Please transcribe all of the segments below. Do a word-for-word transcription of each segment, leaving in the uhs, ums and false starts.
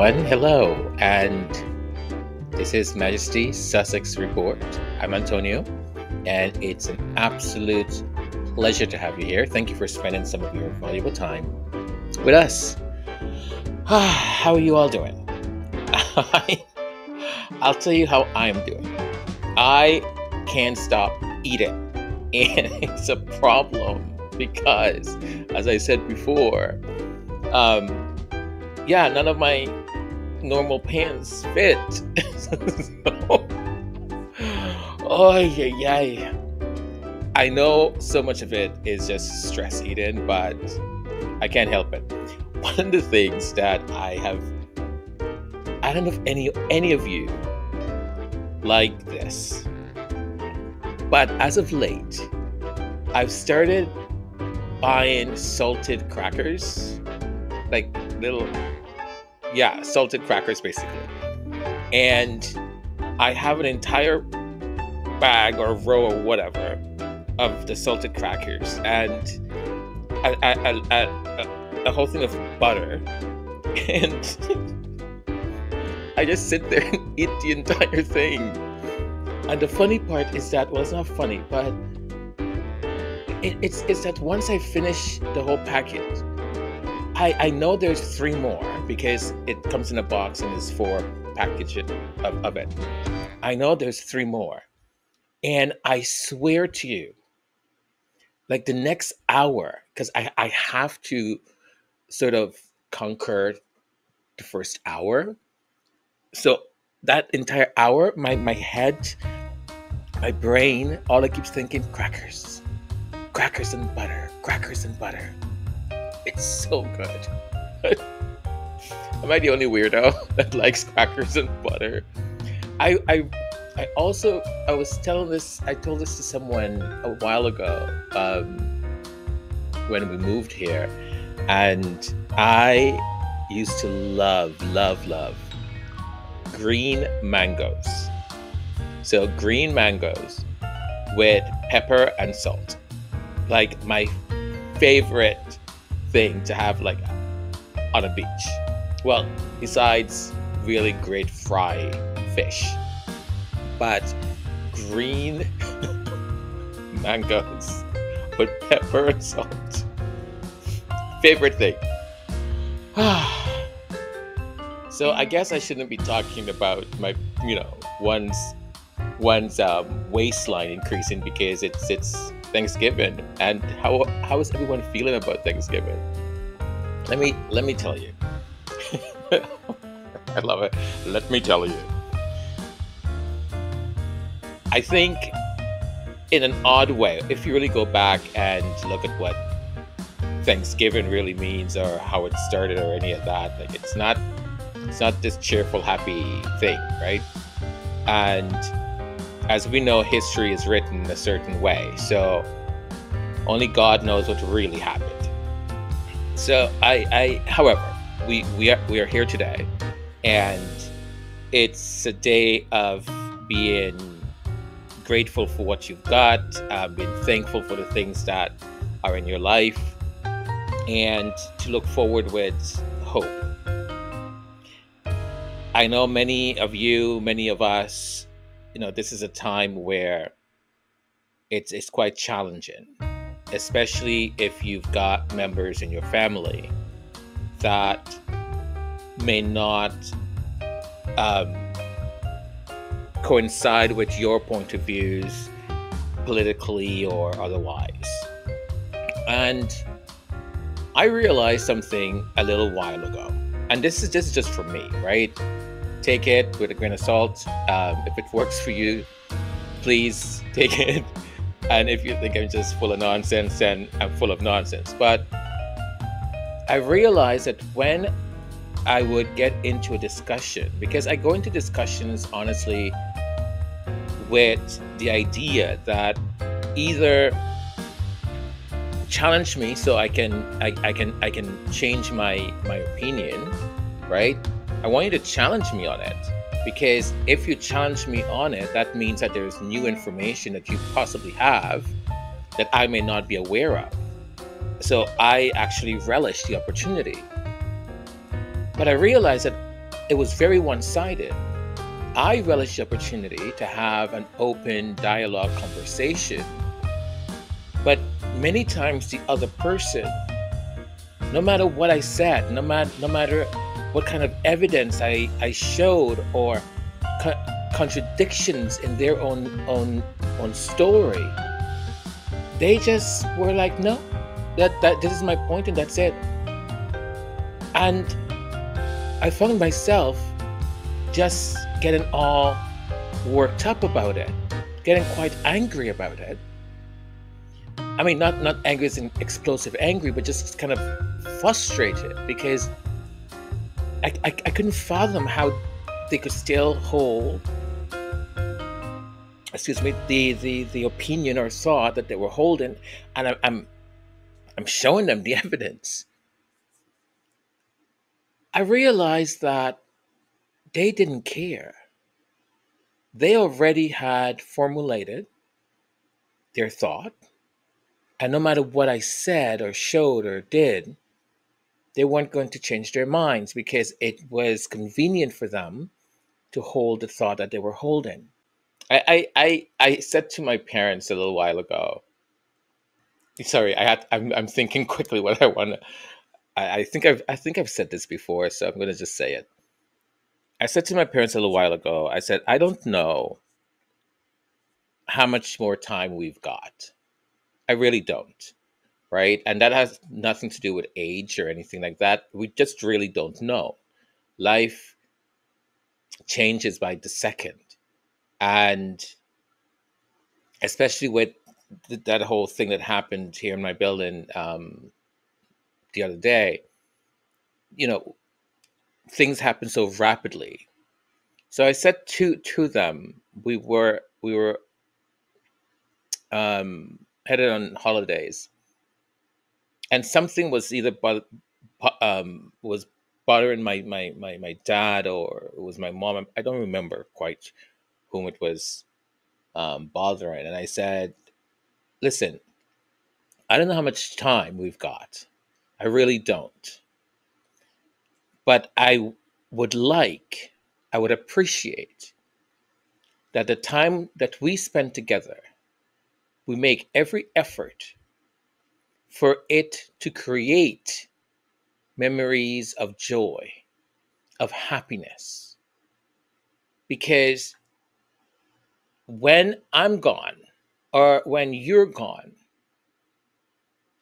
everyone. Hello, and this is Majesty Sussex Report. I'm Antonio, and it's an absolute pleasure to have you here. Thank you for spending some of your valuable time with us. How are you all doing? I, I'll tell you how I'm doing. I can't stop eating, and it's a problem because, as I said before, um, yeah, none of my normal pants fit. so, oh, yeah, yeah. I know so much of it is just stress eating, but I can't help it. One of the things that I have, I don't know if any, any of you like this, but as of late, I've started buying salted crackers, like little... yeah, salted crackers, basically. And I have an entire bag or row or whatever of the salted crackers and a, a, a, a, a whole thing of butter. And I just sit there and eat the entire thing. And the funny part is that, well, it's not funny, but it, it's, it's that once I finish the whole packet, I, I know there's three more because it comes in a box and there's four packages of, of it. I know there's three more. And I swear to you, like the next hour, because I, I have to sort of conquer the first hour. So that entire hour, my, my head, my brain, all it keeps thinking, crackers, crackers and butter, crackers and butter. It's so good. Am I the only weirdo that likes crackers and butter? I, I, I also, I was telling this, I told this to someone a while ago um, when we moved here. And I used to love, love, love green mangoes. So green mangoes with pepper and salt. Like my favorite thing to have like on a beach. Well, besides really great fry fish, but green mangoes with pepper and salt. Favorite thing. So I guess I shouldn't be talking about my, you know, one's one's um, waistline increasing because it's it's Thanksgiving, and how how is everyone feeling about Thanksgiving? Let me let me tell you. I love it. Let me tell you. I think, in an odd way, if you really go back and look at what Thanksgiving really means, or how it started, or any of that, like it's not it's not this cheerful, happy thing, right? And as we know, history is written a certain way, so only God knows what really happened. So I, I however, we, we are we are here today, and it's a day of being grateful for what you've got, uh, being thankful for the things that are in your life, and to look forward with hope. I know many of you, many of us, you know, this is a time where it's it's quite challenging, especially if you've got members in your family that may not um, coincide with your point of views politically or otherwise. And I realized something a little while ago, and this is, this is just for me, right? Take it with a grain of salt. Um, if it works for you, please take it. And if you think I'm just full of nonsense, then I'm full of nonsense. But I realized that when I would get into a discussion, because I go into discussions, honestly, with the idea that either challenge me so I can I, I can I can change my my opinion, right? I want you to challenge me on it, because if you challenge me on it, that means that there's new information that you possibly have that I may not be aware of. So I actually relish the opportunity. But I realized that it was very one-sided. I relish the opportunity to have an open dialogue conversation, but many times the other person, no matter what I said, no matter no matter what kind of evidence I, I showed or co contradictions in their own, own, own story, they just were like, no, that, that this is my point and that's it. And I found myself just getting all worked up about it, getting quite angry about it. I mean, not, not angry as in explosive angry, but just kind of frustrated because I, I, I couldn't fathom how they could still hold, excuse me, the, the, the opinion or thought that they were holding. And I, I'm, I'm showing them the evidence. I realized that they didn't care. They already had formulated their thought. And no matter what I said or showed or did, they weren't going to change their minds because it was convenient for them to hold the thought that they were holding. I I I, I said to my parents a little while ago. Sorry, I had, I'm I'm thinking quickly what I want to. I, I think I've I think I've said this before, so I'm going to just say it. I said to my parents a little while ago. I said, I don't know how much more time we've got. I really don't, right? And that has nothing to do with age or anything like that. We just really don't know. Life changes by the second. And especially with th that whole thing that happened here in my building um, the other day, you know, things happen so rapidly. So I said to, to them, we were, we were, um, headed on holidays, and something was either um, was bothering my, my my my dad, or it was my mom. I don't remember quite whom it was um, bothering. And I said, "Listen, I don't know how much time we've got. I really don't. But I would like, I would appreciate that the time that we spend together, we make every effort for it to create memories of joy, of happiness. Because when I'm gone or when you're gone,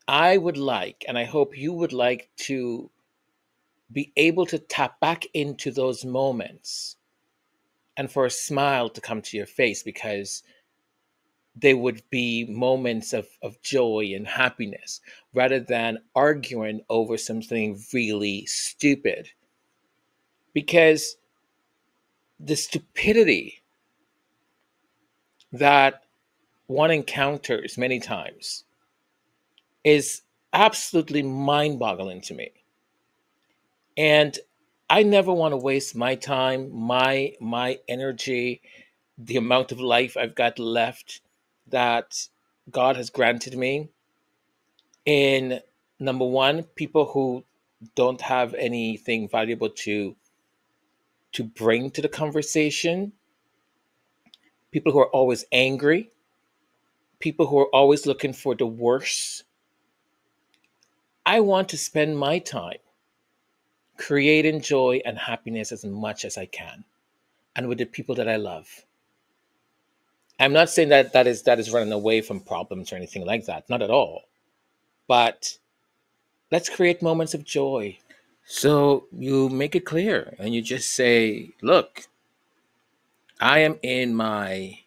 I would like, and I hope you would like, to be able to tap back into those moments and for a smile to come to your face, because they would be moments of, of joy and happiness rather than arguing over something really stupid." Because the stupidity that one encounters many times is absolutely mind-boggling to me. And I never want to waste my time, my, my energy, the amount of life I've got left that God has granted me, in number one, people who don't have anything valuable to to bring to the conversation, people who are always angry, people who are always looking for the worst. I want to spend my time creating joy and happiness as much as I can, and with the people that I love. I'm not saying that that is that is running away from problems or anything like that, not at all. But let's create moments of joy. So you make it clear and you just say, look, I am in my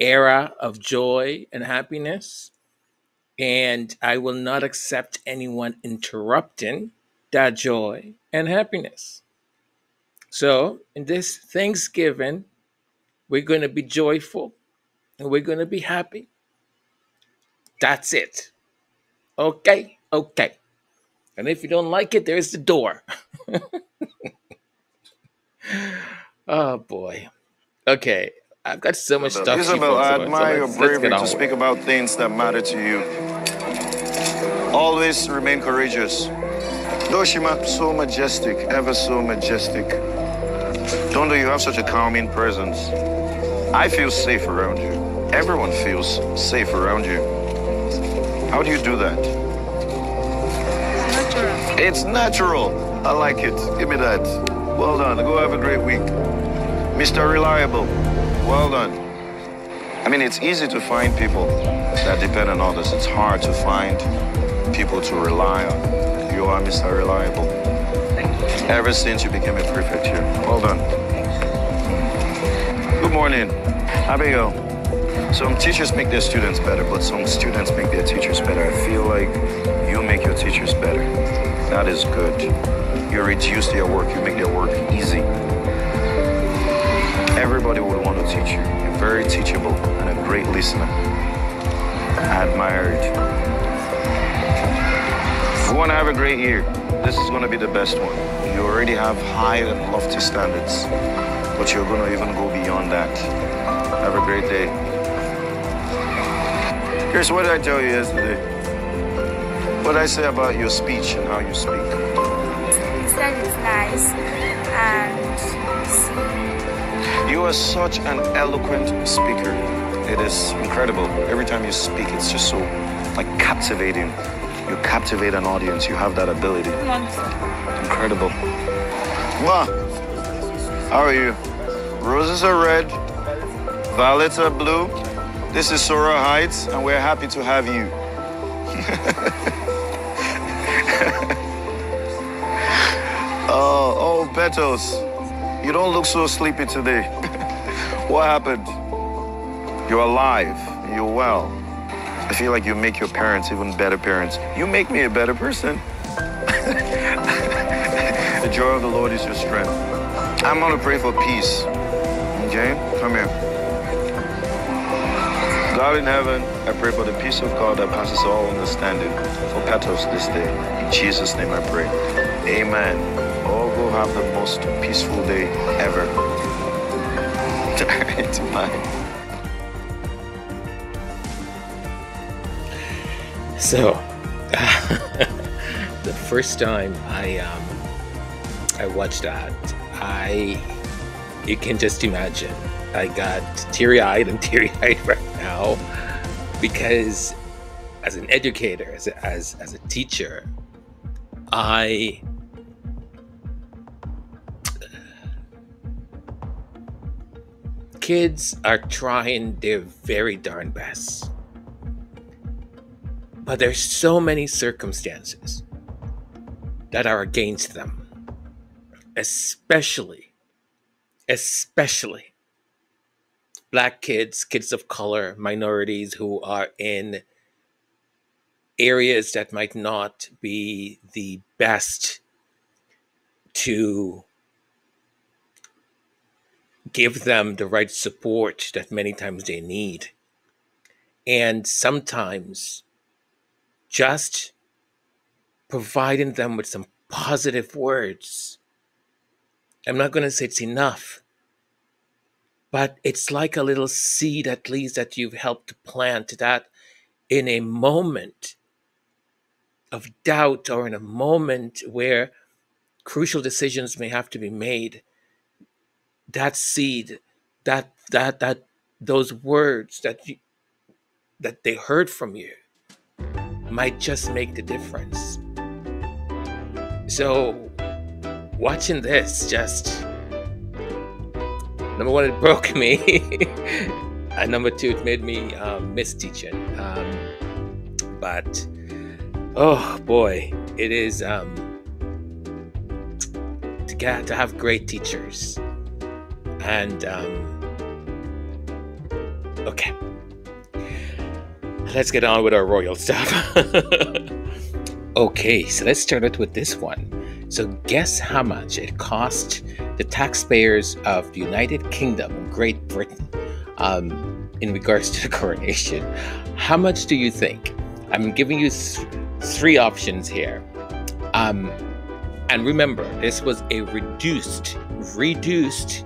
era of joy and happiness, and I will not accept anyone interrupting that joy and happiness. So in this Thanksgiving, we're going to be joyful. And we're going to be happy. That's it. Okay, okay. And if you don't like it, there's the door. Oh, boy. Okay, I've got so much stuff. Isabel, I admire your bravery to speak about things that matter to you. Always remain courageous. Though she might be so majestic, ever so majestic, Donda, you have such a calming presence. I feel safe around you. Everyone feels safe around you. How do you do that? Natural. It's natural. I like it. Give me that. Well done. Go have a great week. Mister Reliable, well done. I mean, it's easy to find people that depend on others. It's hard to find people to rely on. You are Mister Reliable. Ever since you became a prefect here. Well done. Good morning. Abigail. Some teachers make their students better, but some students make their teachers better. I feel like you make your teachers better. That is good. You reduce their work. You make their work easy. Everybody would want to teach you. You're very teachable and a great listener. I admire it. We want to have a great year. This is going to be the best one. You already have high and lofty standards, but you're going to even go beyond that. Have a great day. Here's what I tell you yesterday. What I say about your speech and how you speak. He said it's nice and... You are such an eloquent speaker. It is incredible. Every time you speak, it's just so, like, captivating. You captivate an audience. You have that ability. Incredible. Mwah. How are you? Roses are red. Violets are blue. This is Sora Heights, and we're happy to have you. uh, oh, Betos, you don't look so sleepy today. What happened? You're alive. You're well. I feel like you make your parents even better parents. You make me a better person. The joy of the Lord is your strength. I'm gonna pray for peace. Okay? Come here. God in heaven, I pray for the peace of God that passes all understanding for Petros this day. In Jesus' name I pray. Amen. All will have the most peaceful day ever. It's mine. So, the first time I um, I watched that, I you can just imagine I got teary-eyed and teary-eyed right now, because as an educator, as a, as as a teacher, I kids are trying their very darn best. But there's so many circumstances that are against them, especially, especially Black kids, kids of color, minorities who are in areas that might not be the best to give them the right support that many times they need. And sometimes just providing them with some positive words. I'm not going to say it's enough, but it's like a little seed, at least, that you've helped plant, that in a moment of doubt or in a moment where crucial decisions may have to be made, that seed, that, that, that, those words that you, that they heard from you, might just make the difference. So watching this, just number one, it broke me, and number two, it made me um, miss teaching. Um, but oh boy, it is um, to get to have great teachers. And um, okay. Let's get on with our royal stuff. Okay, so let's start it with this one. So guess how much it cost the taxpayers of the United Kingdom and Great Britain um, in regards to the coronation. How much do you think? I'm giving you th three options here. Um, and remember, this was a reduced, reduced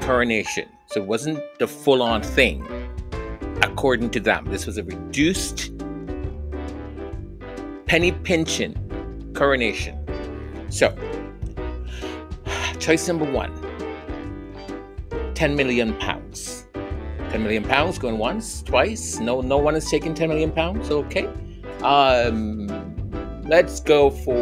coronation. So it wasn't the full-on thing. According to them, this was a reduced penny pinching coronation. So, choice number one, ten million pounds. ten million pounds going once, twice. No, no one is taking ten million pounds. Okay. Um, let's go for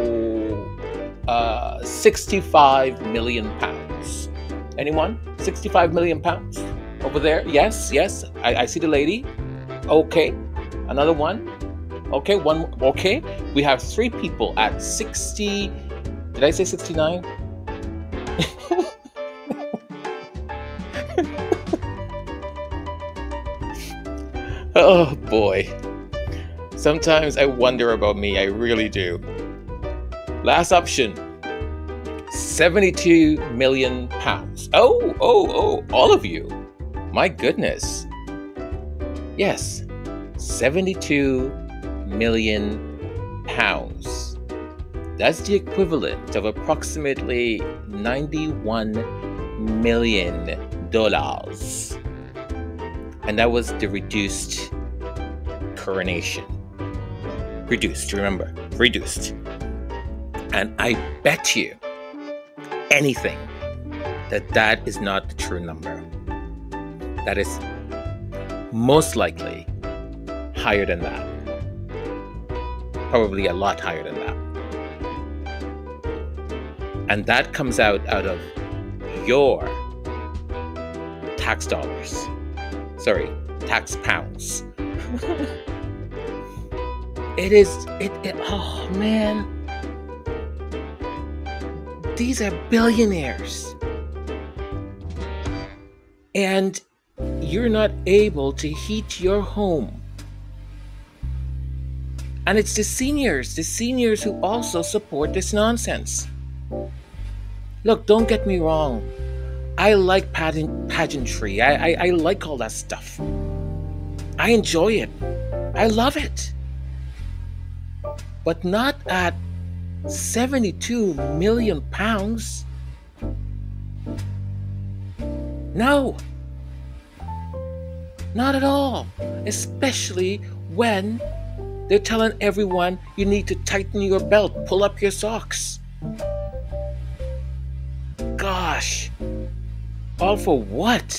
uh, sixty-five million pounds. Anyone? sixty-five million pounds over there. Yes, yes. I, I see the lady. Okay. Another one. Okay, one. Okay. We have three people at sixty. Did I say sixty-nine? Oh boy. Sometimes I wonder about me, I really do. Last option, seventy-two million pounds. Oh, oh, oh, all of you. My goodness. Yes, seventy-two million pounds. That's the equivalent of approximately ninety-one million dollars. And that was the reduced coronation. Reduced, remember, reduced. And I bet you anything that that is not the true number. That is most likely higher than that. Probably a lot higher than that. And that comes out out of your tax dollars. Sorry, tax pounds. It is, it, it, oh man. These are billionaires. And you're not able to heat your home. And it's the seniors, the seniors who also support this nonsense. Look, don't get me wrong. I like pageantry, I, I, I like all that stuff. I enjoy it, I love it. But not at seventy-two million pounds. No, not at all. Especially when they're telling everyone you need to tighten your belt, pull up your socks. Gosh. All for what?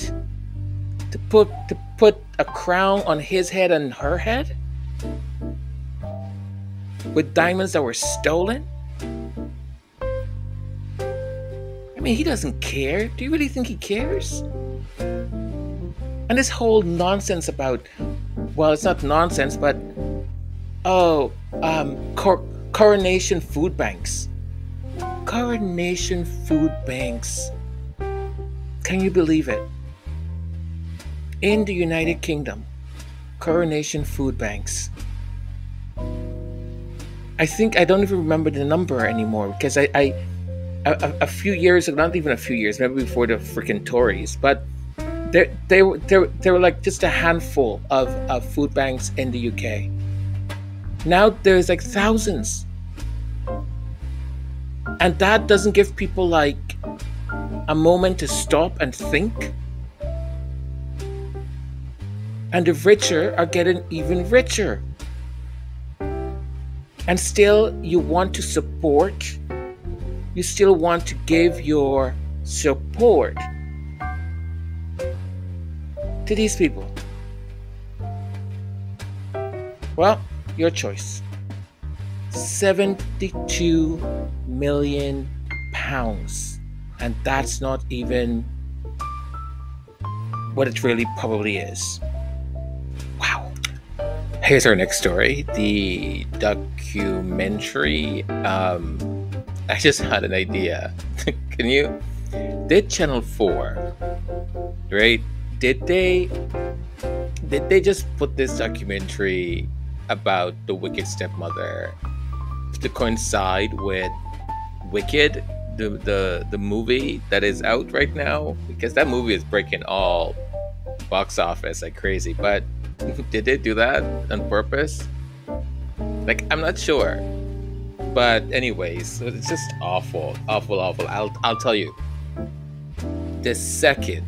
To put to put a crown on his head and her head? With diamonds that were stolen? I mean, he doesn't care. Do you really think he cares? And this whole nonsense about, well, it's not nonsense, but oh, um, cor- coronation food banks. Coronation food banks. Can you believe it? In the United Kingdom, coronation food banks. I think I don't even remember the number anymore because I, I a, a few years, not even a few years, maybe before the freaking Tories, but there, they were, there, there were like just a handful of, of food banks in the U K. Now there's like thousands. And that doesn't give people like a moment to stop and think. And the richer are getting even richer. And still you want to support, you still want to give your support to these people. Well, your choice. seventy-two million pounds. And that's not even what it really probably is. Wow. Here's our next story. The documentary. Um, I just had an idea. Can you? Did Channel four, right? Did they, did they just put this documentary about the Wicked stepmother to coincide with Wicked? The, the the movie that is out right now, because that movie is breaking all box office like crazy. But did they do that on purpose? Like, I'm not sure. But anyways, it's just awful, awful, awful. I'll I'll tell you. The second,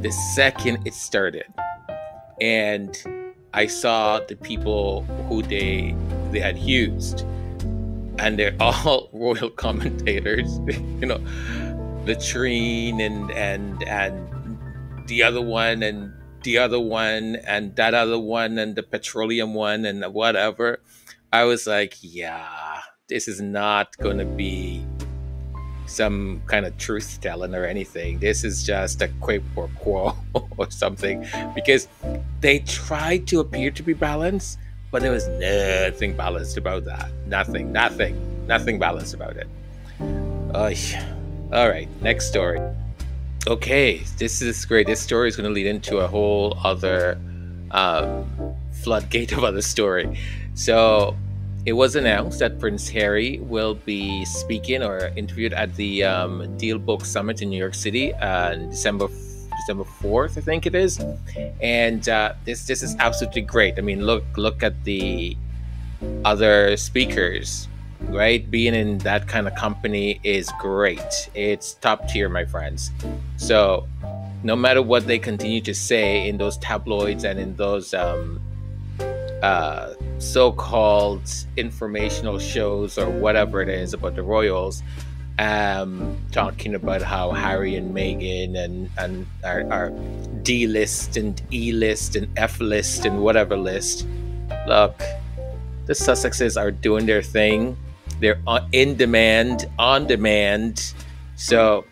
the second it started, and I saw the people who they they had used. And they're all royal commentators, you know. latrine and and and the other one and the other one and that other one and the petroleum one and whatever. I was like, yeah, this is not going to be some kind of truth telling or anything. This is just a quid pro quo or something, because they tried to appear to be balanced, but there was nothing balanced about that. Nothing, nothing, nothing balanced about it. Uh, all right, next story. Okay, this is great. This story is going to lead into a whole other um, floodgate of other story. So it was announced that Prince Harry will be speaking or interviewed at the um, DealBook Summit in New York City on uh, December December fourth, I think it is. And uh, this this is absolutely great. I mean, look look at the other speakers, right? Being in that kind of company is great. It's top tier, my friends. So no matter what they continue to say in those tabloids and in those um, uh, so-called informational shows or whatever it is about the royals, um, talking about how Harry and Meghan and, and are, are D-list and E-list and F-list and whatever list. Look, the Sussexes are doing their thing. They're on, in demand, on demand. So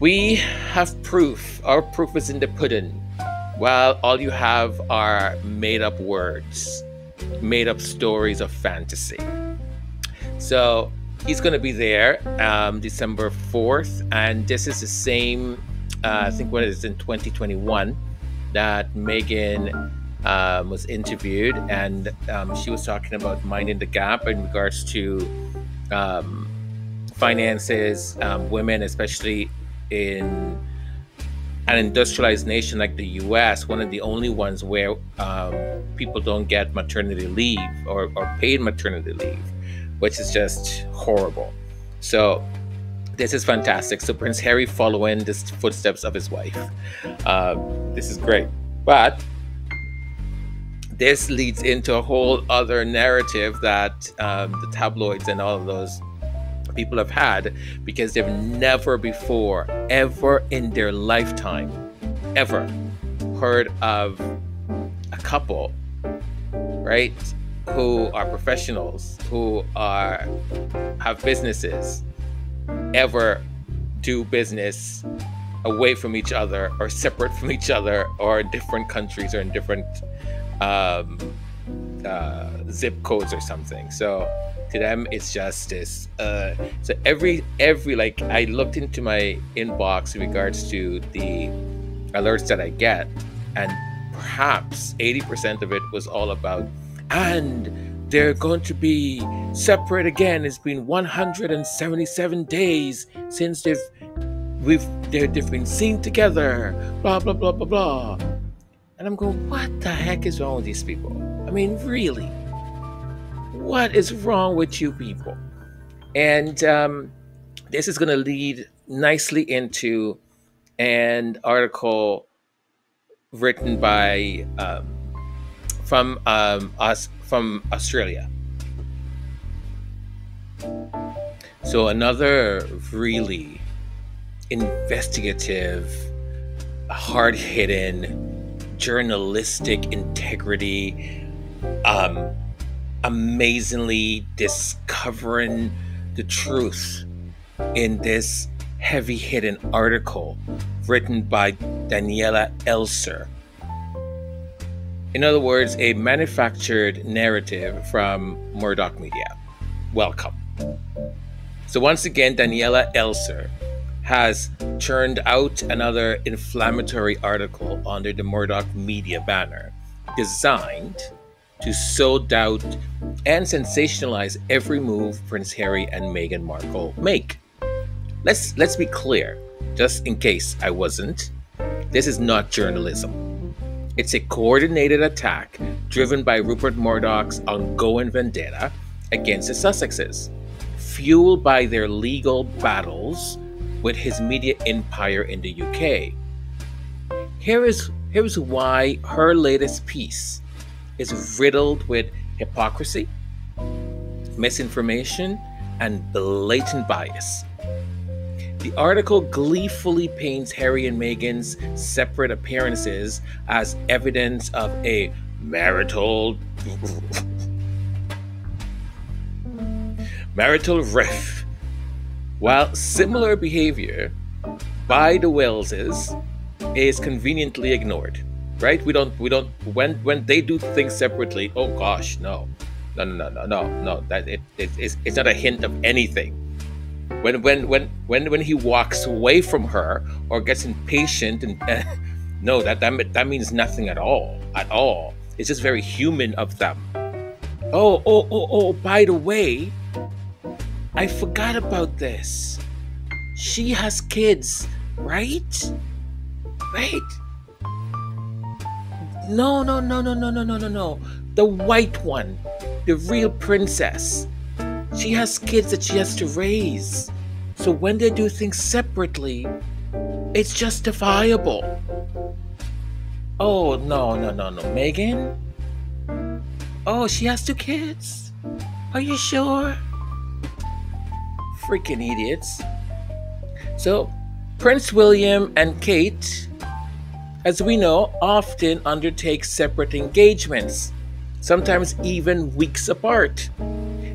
we have proof. Our proof is in the pudding. Well, all you have are made up words, made up stories of fantasy. So he's going to be there um, December fourth. And this is the same, uh, I think when it is in twenty twenty-one, that Meghan um, was interviewed. And um, she was talking about Mind the Gap in regards to um, finances, um, women, especially in an industrialized nation like the U S, one of the only ones where um, people don't get maternity leave or, or paid maternity leave, which is just horrible. So this is fantastic. So Prince Harry following the footsteps of his wife. Uh, this is great. But this leads into a whole other narrative that um, the tabloids and all of those people have had, because they've never before, ever in their lifetime, ever heard of a couple, right, who are professionals, who are have businesses, ever do business away from each other or separate from each other or in different countries or in different um, uh, zip codes or something. So to them, it's just this. Uh, so every, every like, I looked into my inbox in regards to the alerts that I get, and perhaps eighty percent of it was all about, and they're going to be separate again. It's been one hundred seventy-seven days since they've, we've, they've been seen together, blah, blah, blah, blah, blah. And I'm going, what the heck is wrong with these people? I mean, really? What is wrong with you people? And um, this is going to lead nicely into an article written by um, from um, us from Australia. So another really investigative, hard-hitting, journalistic integrity. Um, amazingly discovering the truth in this heavy-hitting article written by Daniela Elser. In other words, a manufactured narrative from Murdoch Media. Welcome. So once again, Daniela Elser has churned out another inflammatory article under the Murdoch Media banner, designed to sow doubt and sensationalize every move Prince Harry and Meghan Markle make. Let's let's be clear, just in case I wasn't. This is not journalism. It's a coordinated attack driven by Rupert Murdoch's ongoing vendetta against the Sussexes, fueled by their legal battles with his media empire in the U K. Here is here's why her latest piece is riddled with hypocrisy, misinformation, and blatant bias. The article gleefully paints Harry and Meghan's separate appearances as evidence of a marital marital rift, while similar behavior by the Waleses is conveniently ignored. Right? We don't. We don't. When when they do things separately, oh gosh, no, no, no, no, no, no. That it, it it's, it's not a hint of anything. When when when when when he walks away from her or gets impatient and uh, no, that that that means nothing at all, at all. It's just very human of them. Oh oh oh oh. By the way, I forgot about this. She has kids, right? Right. No, no, no, no, no, no, no, no, no. The white one, the real princess. She has kids that she has to raise. So when they do things separately, it's justifiable. Oh, no, no, no, no. Meghan? Oh, she has two kids? Are you sure? Freaking idiots. So, Prince William and Kate, as we know, often undertake separate engagements, sometimes even weeks apart.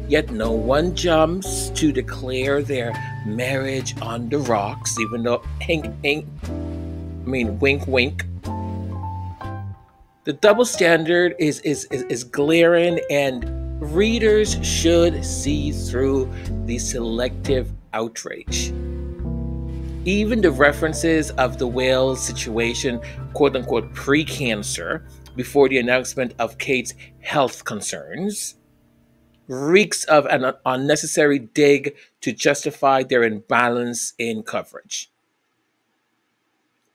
Yet no one jumps to declare their marriage on the rocks, even though, hink, hink, I mean, wink, wink. The double standard is, is, is, is glaring, and readers should see through the selective outrage. Even the references of the Wales situation, quote-unquote pre-cancer, before the announcement of Kate's health concerns, reeks of an unnecessary dig to justify their imbalance in coverage.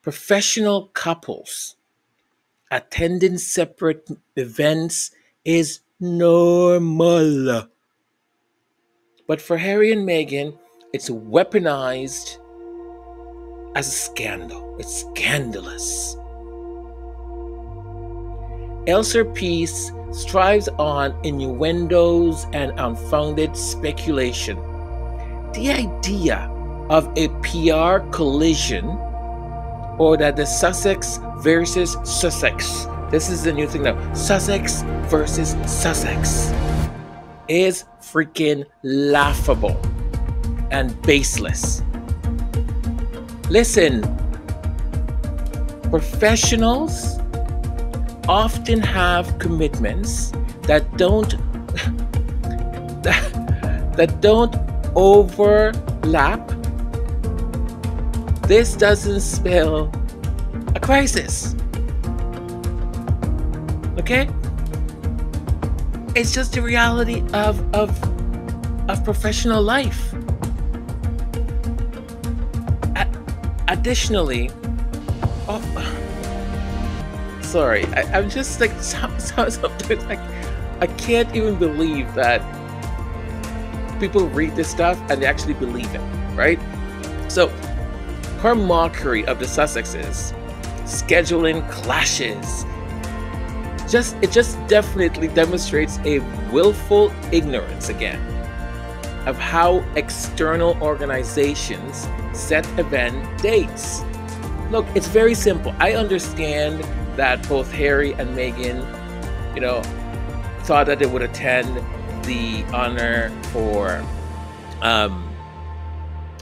Professional couples attending separate events is normal. But for Harry and Meghan, it's weaponized as a scandal. It's scandalous. Elser piece strives on innuendos and unfounded speculation. The idea of a P R collision, or that the Sussex versus Sussex, this is the new thing now, Sussex versus Sussex, is freaking laughable and baseless. Listen, professionals often have commitments that don't that, that don't overlap. This doesn't spell a crisis, okay? It's just the reality of of of professional life. Additionally, oh, sorry, I, I'm just like, so, so, so, like, I can't even believe that people read this stuff and they actually believe it, right? So, her mockery of the Sussexes, scheduling clashes, just it just definitely demonstrates a willful ignorance again of how external organizations set event dates. Look, it's very simple. I understand that both Harry and Meghan, you know, thought that they would attend the honor for um,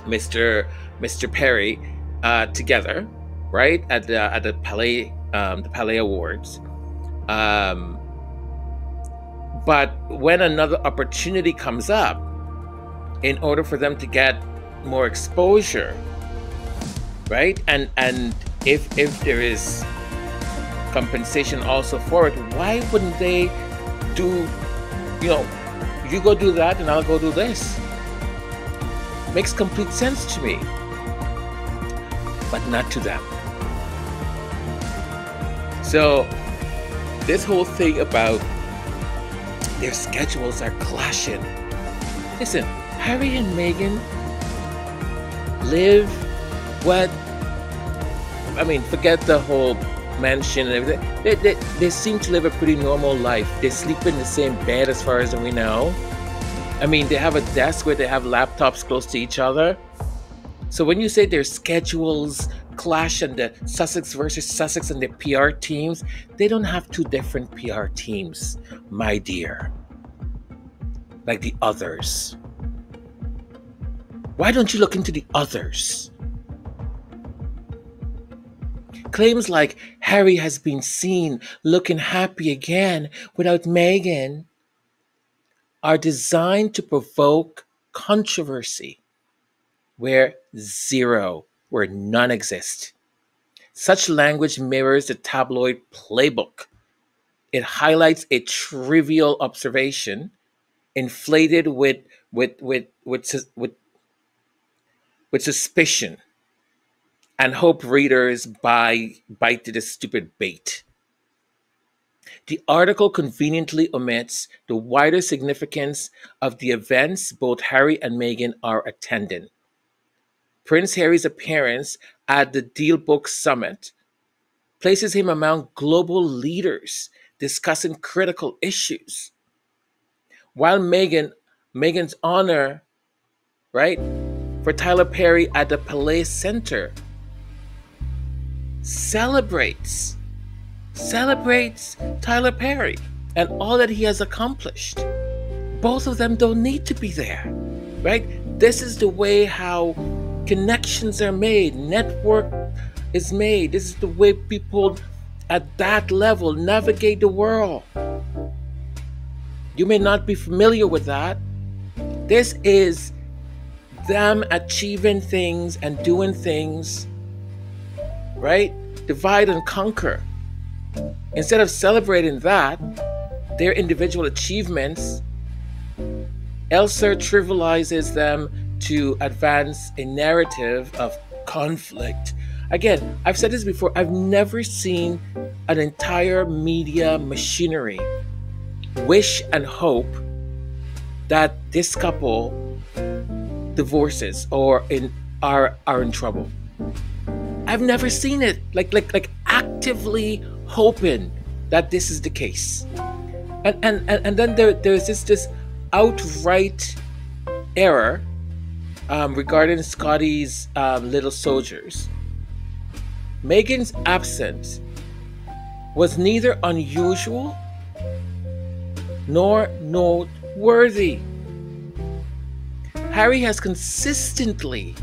Mister Mister Perry uh, together, right, at the at the Palais um, the Palais Awards. Um, but when another opportunity comes up, in order for them to get more exposure, right? And and if if there is compensation also for it, why wouldn't they do, you know, you go do that and I'll go do this? Makes complete sense to me, but not to them. So this whole thing about their schedules are clashing. Listen, Harry and Meghan live what, I mean, forget the whole mansion and everything. They, they, they seem to live a pretty normal life. They sleep in the same bed as far as we know. I mean, they have a desk where they have laptops close to each other. So when you say their schedules clash and the Sussex versus Sussex and the P R teams, they don't have two different P R teams, my dear, like the others. Why don't you look into the others? Claims like Harry has been seen looking happy again without Meghan are designed to provoke controversy where zero, where none exist. Such language mirrors the tabloid playbook. It highlights a trivial observation inflated with with with with with, with suspicion, and hope readers buy, bite to the stupid bait. The article conveniently omits the wider significance of the events both Harry and Meghan are attending. Prince Harry's appearance at the DealBook Summit places him among global leaders discussing critical issues, while Meghan, Meghan's honor, right, for Tyler Perry at the Paley Center celebrates, celebrates Tyler Perry and all that he has accomplished. Both of them don't need to be there, right? This is the way how connections are made, network is made. This is the way people at that level navigate the world. You may not be familiar with that. This is them achieving things and doing things, right? Divide and conquer. Instead of celebrating that, their individual achievements, Elser trivializes them to advance a narrative of conflict. Again, I've said this before, I've never seen an entire media machinery wish and hope that this couple divorces or in, are, are in trouble. I've never seen it, like like like actively hoping that this is the case. And and, and, and then there, there's this, this outright error um, regarding Scotty's um, little soldiers. Meghan's absence was neither unusual nor noteworthy. Harry has consistently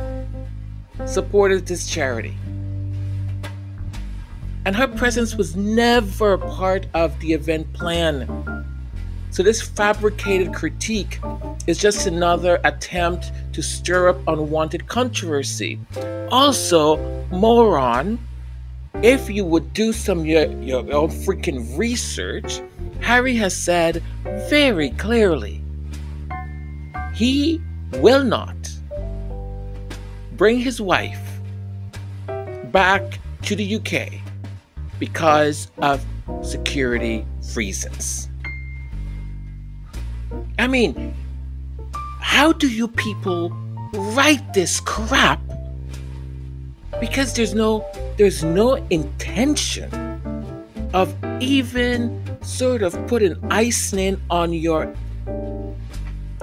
supported this charity, and her presence was never part of the event plan. So this fabricated critique is just another attempt to stir up unwanted controversy. Also, moron, if you would do some your, your own freaking research, Harry has said very clearly he will not bring his wife back to the U K because of security reasons. I mean, how do you people write this crap? Because there's no, there's no intention of even sort of putting icing on your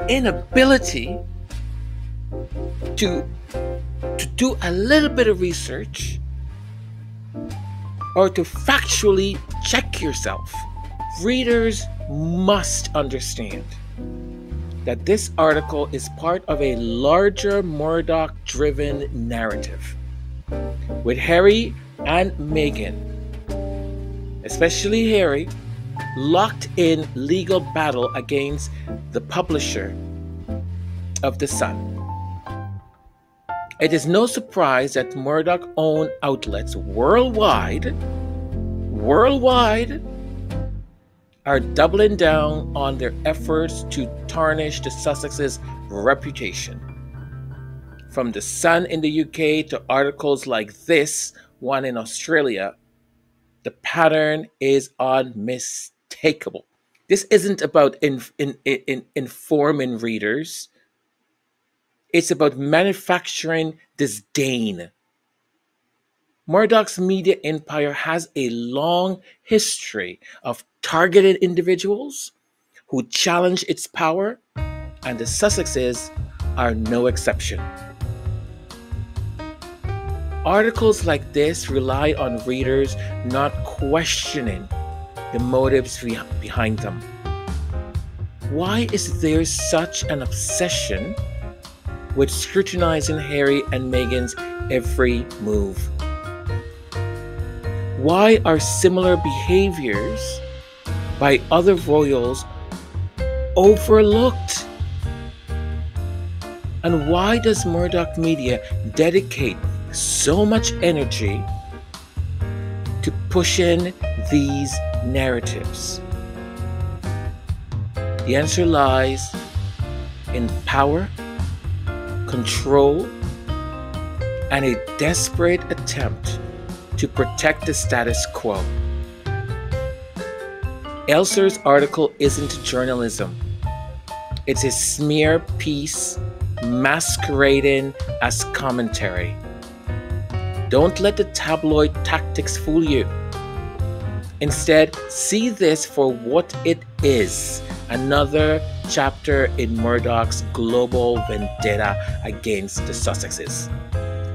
inability to to do a little bit of research or to factually check yourself. Readers must understand that this article is part of a larger Murdoch-driven narrative, with Harry and Meghan, especially Harry, locked in legal battle against the publisher of The Sun. It is no surprise that Murdoch-owned outlets worldwide, worldwide, are doubling down on their efforts to tarnish the Sussex's reputation. From The Sun in the U K to articles like this one in Australia, the pattern is unmistakable. This isn't about in, in, in, in informing readers. It's about manufacturing disdain. Murdoch's media empire has a long history of targeted individuals who challenge its power, and the Sussexes are no exception. Articles like this rely on readers not questioning the motives behind them. Why is there such an obsession with scrutinizing Harry and Meghan's every move? Why are similar behaviors by other royals overlooked? And why does Murdoch Media dedicate so much energy to pushing these narratives? The answer lies in power, control, and a desperate attempt to protect the status quo. Elser's article isn't journalism. It's a smear piece masquerading as commentary. Don't let the tabloid tactics fool you. Instead, see this for what it is, another chapter in Murdoch's global vendetta against the Sussexes.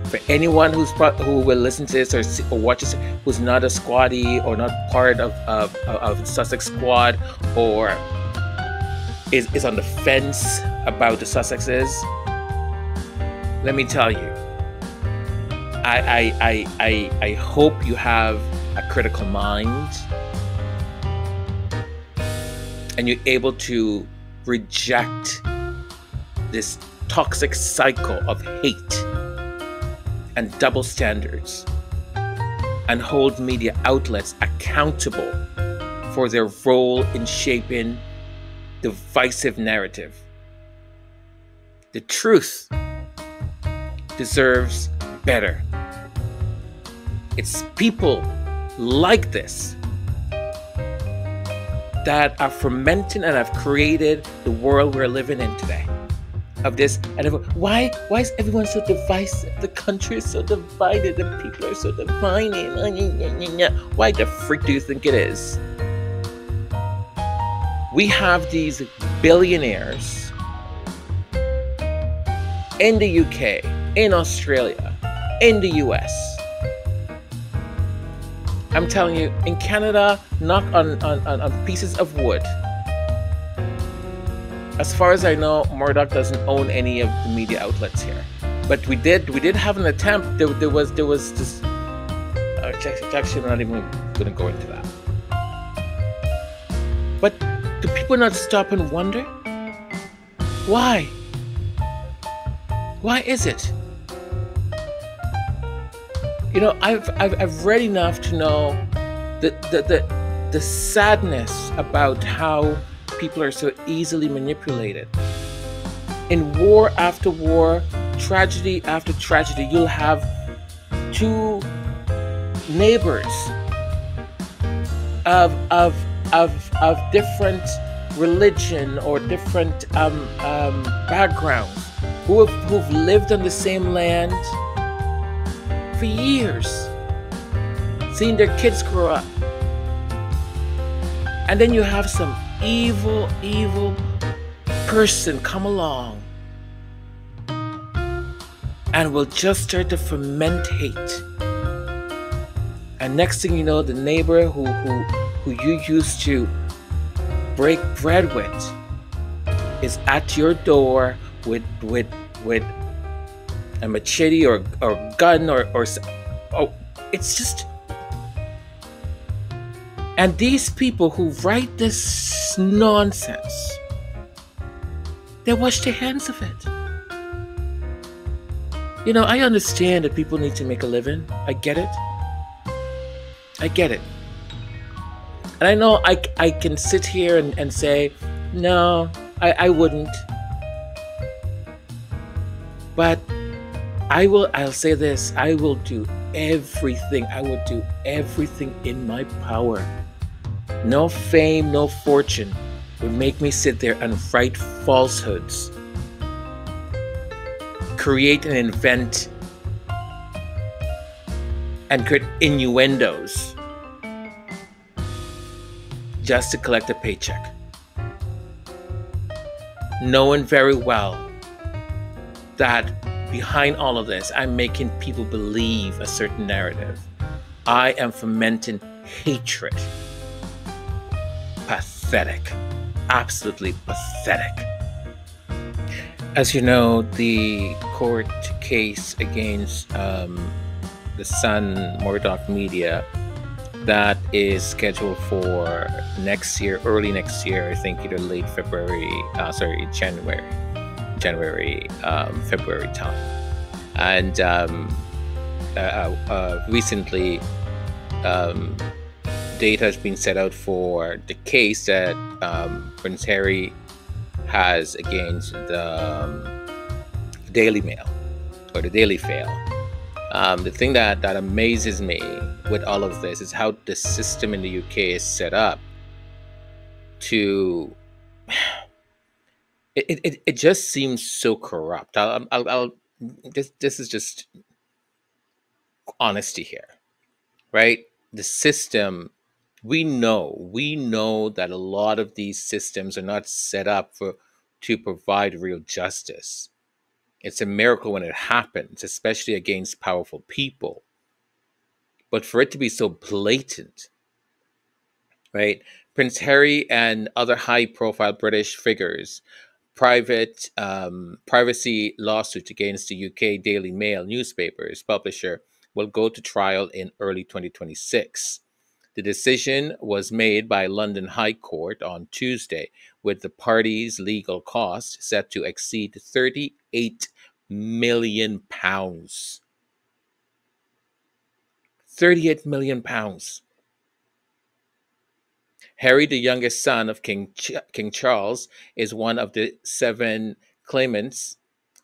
For anyone who's who will listen to this or, see, or watch this, who's not a squaddie or not part of of, of Sussex squad, or is, is on the fence about the Sussexes, let me tell you, I, I, I, I, I hope you have a critical mind and you're able to reject this toxic cycle of hate and double standards and hold media outlets accountable for their role in shaping divisive narrative. The truth deserves better. It's people like this that are fermenting and have created the world we're living in today. Of this, and of, why why is everyone so divisive? The country is so divided, the people are so divided. Why the freak do you think it is? We have these billionaires in the U K, in Australia, in the U S. I'm telling you, in Canada, knock on, on, on pieces of wood. As far as I know, Murdoch doesn't own any of the media outlets here. But we did we did have an attempt. There, there was there was this... Uh, actually, I'm not even going to go into that. But do people not stop and wonder? Why? Why is it? You know, I've, I've, I've read enough to know the, the, the, the sadness about how people are so easily manipulated. In war after war, tragedy after tragedy, you'll have two neighbors of, of, of, of different religion or different um, um, backgrounds who have, who've lived on the same land for years, seeing their kids grow up. And then you have some evil, evil person come along and will just start to ferment hate. And next thing you know, the neighbor who, who, who you used to break bread with is at your door with, with, with a machete or or gun or or oh, it's just. And these people who write this nonsense, they wash their hands of it. You know, I understand that people need to make a living. I get it. I get it. And I know I, I can sit here and, and say, no, I, I wouldn't. But I will, I'll say this, I will do everything, I will do everything in my power. No fame, no fortune would make me sit there and write falsehoods, create and invent, and create innuendos just to collect a paycheck, knowing very well that behind all of this, I'm making people believe a certain narrative. I am fomenting hatred. Pathetic. Absolutely pathetic. As you know, the court case against um, The Sun, Murdoch Media, that is scheduled for next year, early next year, I think either late February, uh, sorry, January, January, um, February time. And um, uh, uh, recently, um, data has been set out for the case that um, Prince Harry has against the um, Daily Mail or the Daily Fail. Um, the thing that, that amazes me with all of this is how the system in the U K is set up to, it, it, it just seems so corrupt. I'll, I'll, I'll this, this is just honesty here, right? The system, we know, we know that a lot of these systems are not set up for, to provide real justice. It's a miracle when it happens, especially against powerful people. But for it to be so blatant, right? Prince Harry and other high-profile British figures, private um, privacy lawsuit against the U K Daily Mail newspapers publisher will go to trial in early twenty twenty-six. The decision was made by London High Court on Tuesday, with the parties' legal costs set to exceed thirty-eight million pounds. thirty-eight million pounds. Harry, the youngest son of King Ch King Charles, is one of the seven claimants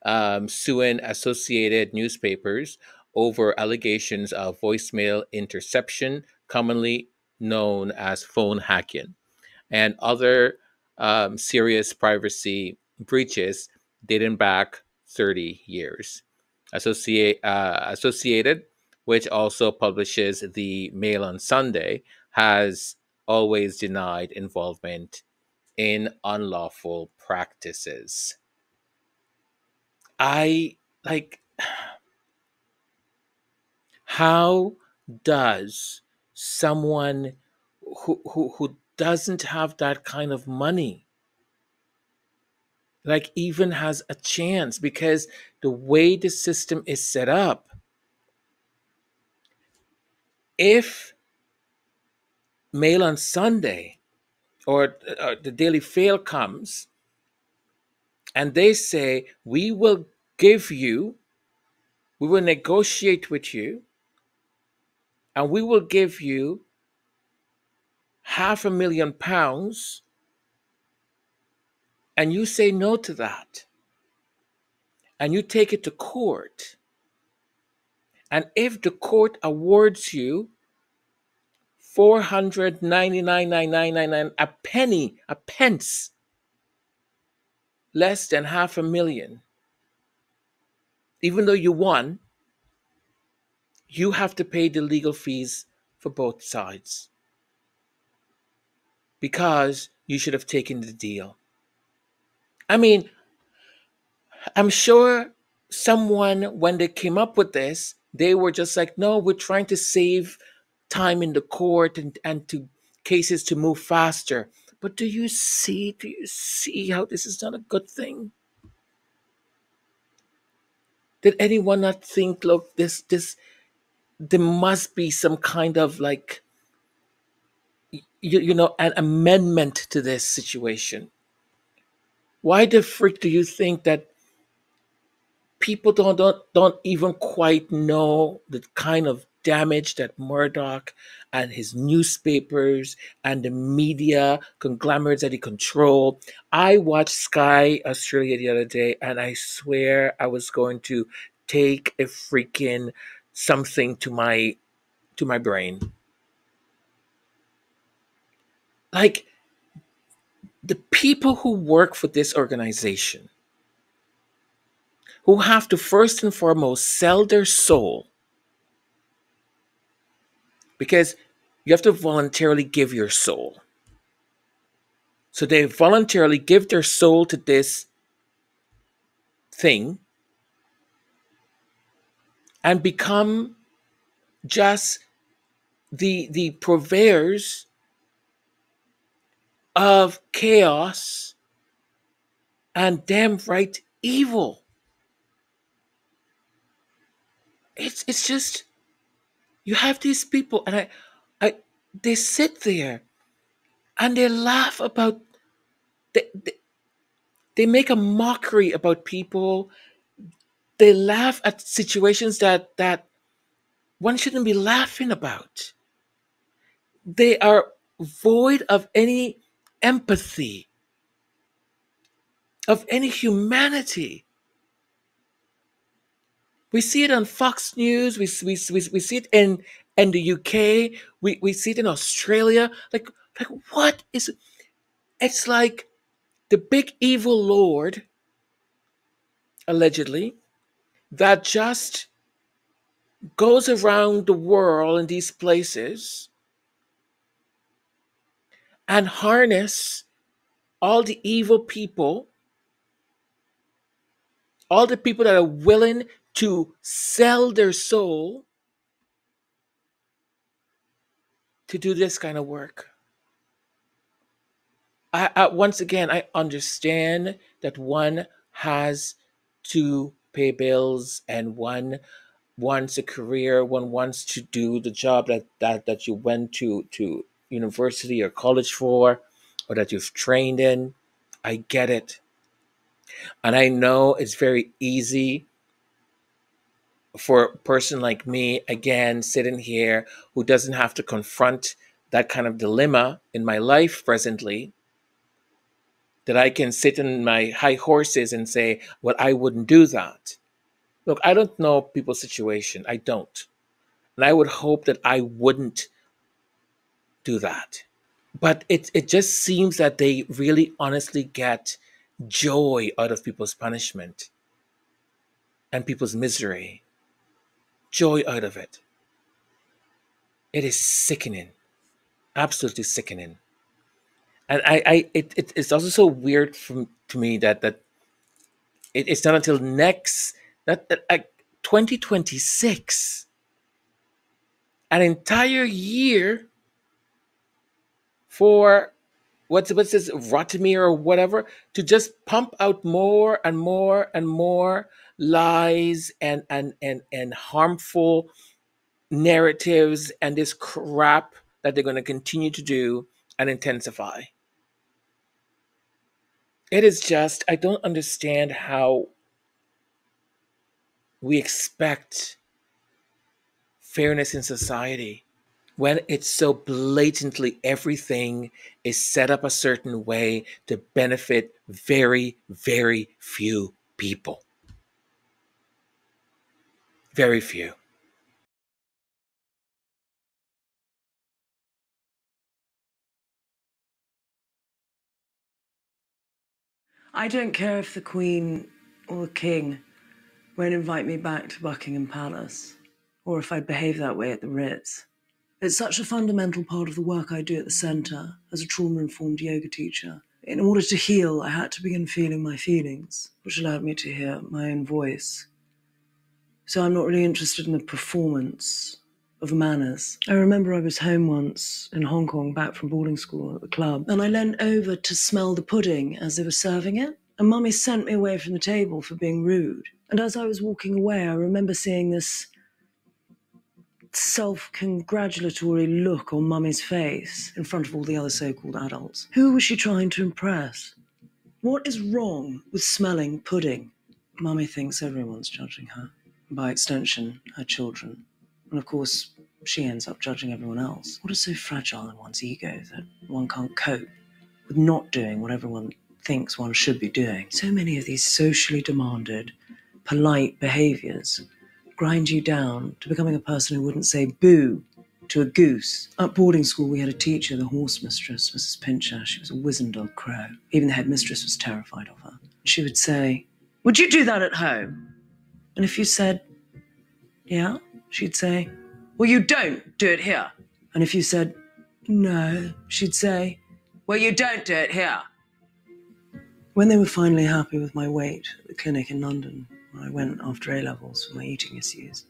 um, suing Associated Newspapers over allegations of voicemail interception, commonly known as phone hacking, and other um, serious privacy breaches dating back thirty years. Associate, uh, Associated, which also publishes the Mail on Sunday, has always denied involvement in unlawful practices. I, like, how does someone who, who who doesn't have that kind of money, like, even has a chance? Because the way the system is set up, if Mail on Sunday or, or the Daily Fail comes and they say, we will give you, we will negotiate with you, and we will give you half a million pounds, and you say no to that, and you take it to court, and if the court awards you four hundred ninety-nine thousand nine hundred ninety-nine, a penny, a pence, less than half a million, even though you won, you have to pay the legal fees for both sides because you should have taken the deal. I mean, I'm sure someone, when they came up with this, they were just like, no, we're trying to save time in the court and, and to cases to move faster. But do you see, do you see how this is not a good thing? Did anyone not think, look, this, this, there must be some kind of, like, you, you know, an amendment to this situation. Why the frick do you think that people don't, don't, don't even quite know the kind of damage that Murdoch and his newspapers and the media conglomerates that he control? I watched Sky Australia the other day, and I swear I was going to take a freaking something to my to my brain. Like, the people who work for this organization, who have to first and foremost sell their soul, because you have to voluntarily give your soul. So they voluntarily give their soul to this thing and become just the, the purveyors of chaos and damn right evil. It's, it's just, you have these people, and I, I, they sit there and they laugh about, they, they, they make a mockery about people. They laugh at situations that, that one shouldn't be laughing about. They are void of any empathy, of any humanity. We see it on Fox News. We, we, we, we see it in, in the U K. We, we see it in Australia. Like, like what is it? It's like the big evil lord, allegedly, that just goes around the world in these places and harness all the evil people, all the people that are willing to sell their soul to do this kind of work. I, I, once again, I understand that one has to pay bills, and one wants a career, one wants to do the job that, that, that you went to, to university or college for, or that you've trained in. I get it. And I know it's very easy for a person like me, again, sitting here, who doesn't have to confront that kind of dilemma in my life presently, that I can sit on my high horses and say, well, I wouldn't do that. Look, I don't know people's situation. I don't. And I would hope that I wouldn't do that. But it, it just seems that they really honestly get joy out of people's punishment and people's misery. Joy out of it. It is sickening. Absolutely sickening. And I, I it, it, it's also so weird from, to me that, that it, it's not until next, that, that uh, twenty twenty-six, an entire year for what's, what's this, Rotomir or whatever, to just pump out more and more and more lies and, and, and, and harmful narratives and this crap that they're going to continue to do and intensify. It is just, I don't understand how we expect fairness in society when it's so blatantly everything is set up a certain way to benefit very, very few people. Very few. I don't care if the Queen or the King won't invite me back to Buckingham Palace, or if I behave that way at the Ritz. It's such a fundamental part of the work I do at the centre as a trauma-informed yoga teacher. In order to heal, I had to begin feeling my feelings, which allowed me to hear my own voice. So I'm not really interested in the performance of manners. I remember I was home once in Hong Kong, back from boarding school at the club, and I leant over to smell the pudding as they were serving it, and Mummy sent me away from the table for being rude. And as I was walking away, I remember seeing this self-congratulatory look on Mummy's face in front of all the other so-called adults. Who was she trying to impress? What is wrong with smelling pudding? Mummy thinks everyone's judging her, and by extension, her children. And of course, she ends up judging everyone else. What is so fragile in one's ego that one can't cope with not doing what everyone thinks one should be doing? So many of these socially demanded, polite behaviours grind you down to becoming a person who wouldn't say boo to a goose. At boarding school, we had a teacher, the horse mistress, Missus Pincher. She was a wizened old crow. Even the headmistress was terrified of her. She would say, "Would you do that at home?" And if you said, "Yeah," she'd say, "Well, you don't do it here." And if you said, "No," she'd say, "Well, you don't do it here." When they were finally happy with my weight at the clinic in London, where I went after A-levels for my eating issues,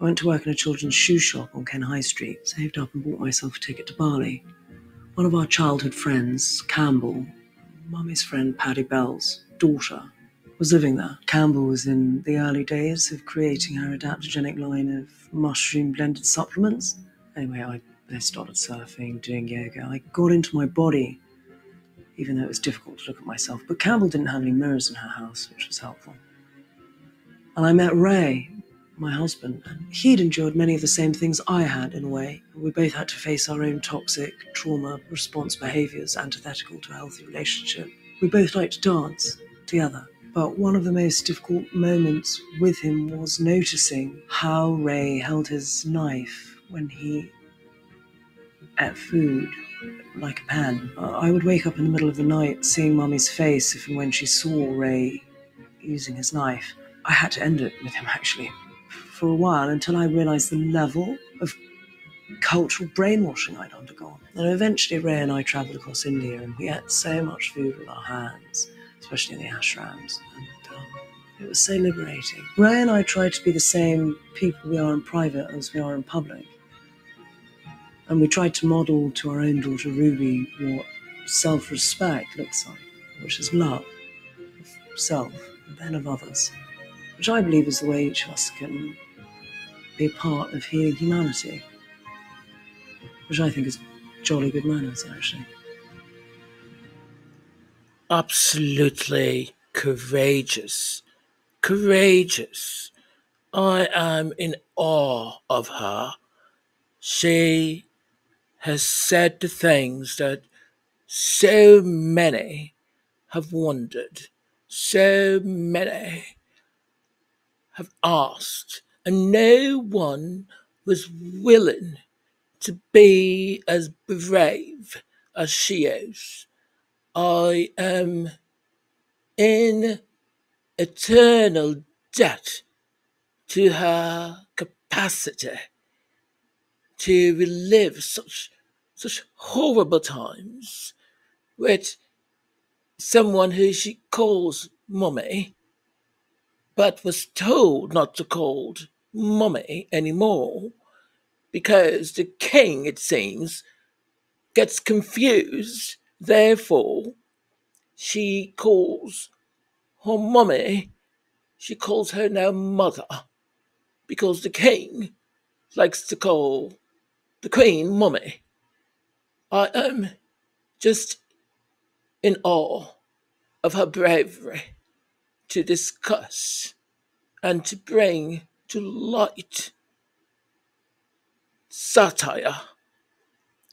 I went to work in a children's shoe shop on Ken High Street, saved up and bought myself a ticket to Bali. One of our childhood friends, Campbell, Mummy's friend Paddy Bell's daughter, was living there. Campbell was in the early days of creating her adaptogenic line of mushroom-blended supplements. Anyway, I, I started surfing, doing yoga. I got into my body, even though it was difficult to look at myself. But Campbell didn't have any mirrors in her house, which was helpful. And I met Ray, my husband, and he'd endured many of the same things I had, in a way. We both had to face our own toxic trauma response behaviours, antithetical to a healthy relationship. We both liked to dance together, but one of the most difficult moments with him was noticing how Ray held his knife when he ate food, like a pen. I would wake up in the middle of the night seeing Mummy's face if and when she saw Ray using his knife. I had to end it with him, actually, for a while, until I realised the level of cultural brainwashing I'd undergone. And eventually Ray and I travelled across India, and we ate so much food with our hands, especially in the ashrams, and um, it was so liberating. Ray and I tried to be the same people we are in private as we are in public, and we tried to model to our own daughter Ruby what self-respect looks like, which is love of self and then of others, which I believe is the way each of us can be a part of healing humanity, which I think is jolly good manners, actually. Absolutely courageous. Courageous. I am in awe of her. She has said the things that so many have wondered, so many have asked, and no one was willing to be as brave as she is. I am in eternal debt to her capacity to relive such, such horrible times with someone who she calls Mummy, but was told not to call Mummy anymore because the king, it seems, gets confused. Therefore, she calls her Mummy, she calls her now Mother, because the king likes to call the Queen Mummy. I am just in awe of her bravery to discuss and to bring to light satire.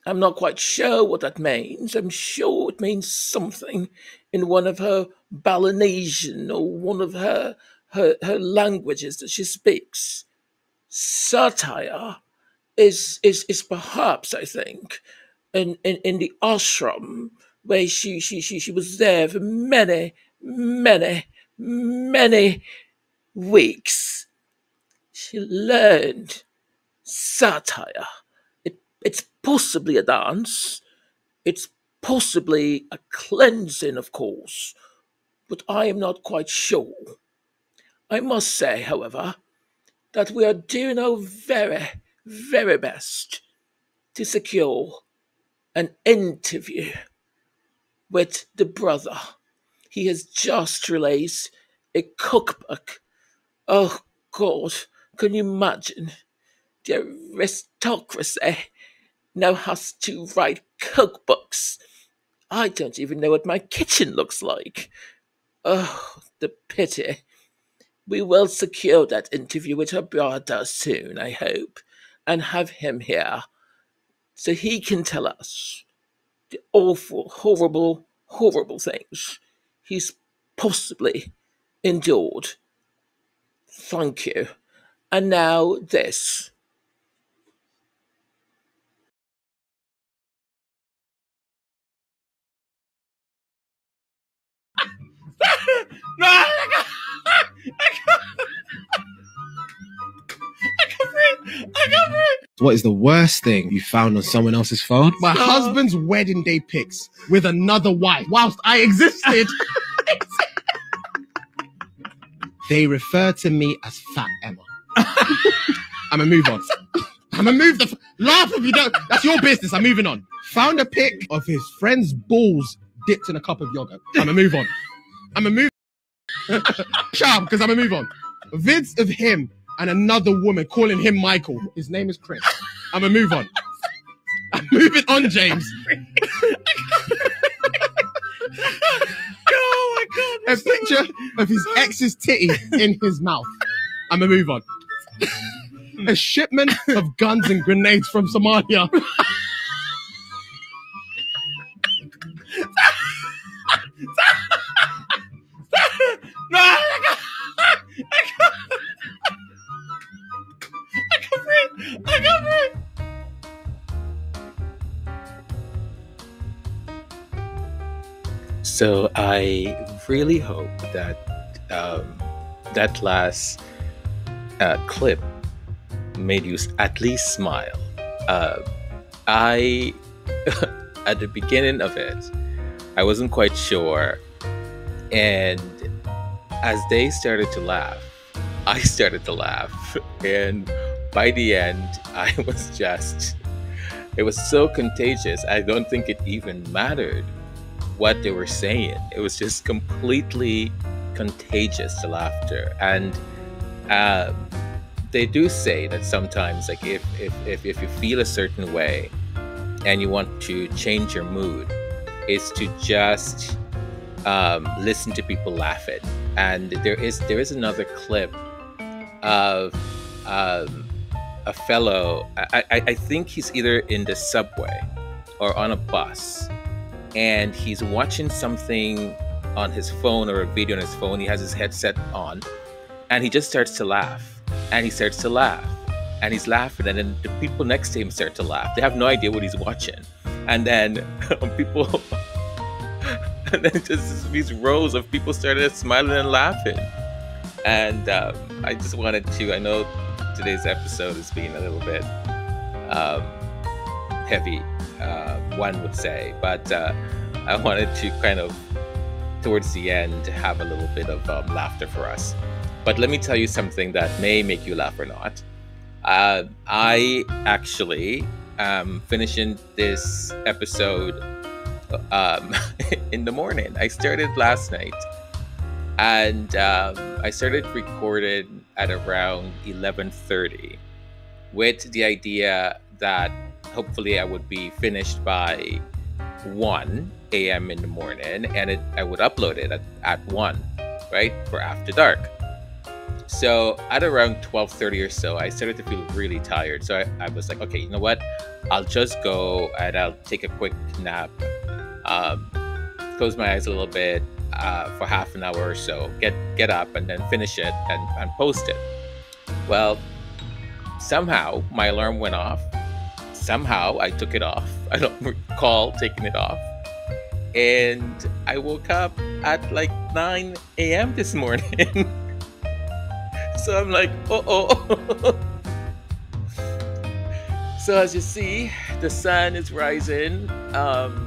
I'm not quite sure what that means. I'm sure it means something in one of her Balinesian or one of her, her, her languages that she speaks. Satire is, is, is perhaps, I think, in, in, in the ashram where she, she, she, she was there for many, many, many weeks. She learned satire. It, it's possibly a dance. It's possibly a cleansing, of course, but I am not quite sure. I must say, however, that we are doing our very, very best to secure an interview with the brother. He has just released a cookbook. Oh, God, can you imagine? The aristocracy now has to write cookbooks. I don't even know what my kitchen looks like. Oh, the pity. We will secure that interview with her brother soon, I hope, and have him here so he can tell us the awful, horrible, horrible things he's possibly endured. Thank you. And now this. No, I can't. I can't. I can't breathe. I can't breathe. What is the worst thing you found on someone else's phone? My uh, husband's wedding day pics with another wife whilst I existed. They refer to me as Fat Emma. I'm a move on. I'm a move the f- laugh if you don't. That's your business. I'm moving on. Found a pic of his friend's balls dipped in a cup of yogurt. I'm a move on. I'm a move. Shut up, because I'm a move on. Vids of him and another woman calling him Michael. His name is Chris. I'm a move on. I'm moving on, James. Oh my god! A picture of his ex's titty in his mouth. I'm a move on. A shipment of guns and grenades from Somalia. No, I can't. I can't. I can't breathe. I can't breathe. So I really hope that um, that last uh, clip made you at least smile. Uh, I, at the beginning of it, I wasn't quite sure. And as they started to laugh, I started to laugh. And by the end, I was just, it was so contagious. I don't think it even mattered what they were saying. It was just completely contagious, the laughter. And uh, they do say that sometimes, like, if, if, if, if you feel a certain way and you want to change your mood, is to just um, listen to people laughing. And there is there is another clip of um, a fellow, I, I, I think he's either in the subway or on a bus, and he's watching something on his phone or a video on his phone. He has his headset on, and he just starts to laugh, and he starts to laugh, and he's laughing, and then the people next to him start to laugh. They have no idea what he's watching. And then people, and then just these rows of people started smiling and laughing. And um, I just wanted to, I know today's episode has been a little bit um, heavy, Uh, one would say, but uh, I wanted to kind of towards the end have a little bit of um, laughter for us. But let me tell you something that may make you laugh or not. uh, I actually am finishing this episode um, in the morning. I started last night, and um, I started recording at around eleven thirty with the idea that hopefully I would be finished by one a.m. in the morning, and it, I would upload it at, at one, right, for After Dark. So at around twelve thirty or so, I started to feel really tired. So I, I was like, okay, you know what? I'll just go and I'll take a quick nap, um, close my eyes a little bit uh, for half an hour or so, get get up and then finish it and, and post it. Well, somehow my alarm went off. Somehow I took it off. I don't recall taking it off. And I woke up at like nine a.m. this morning. So I'm like, uh-oh. So as you see, the sun is rising. Um,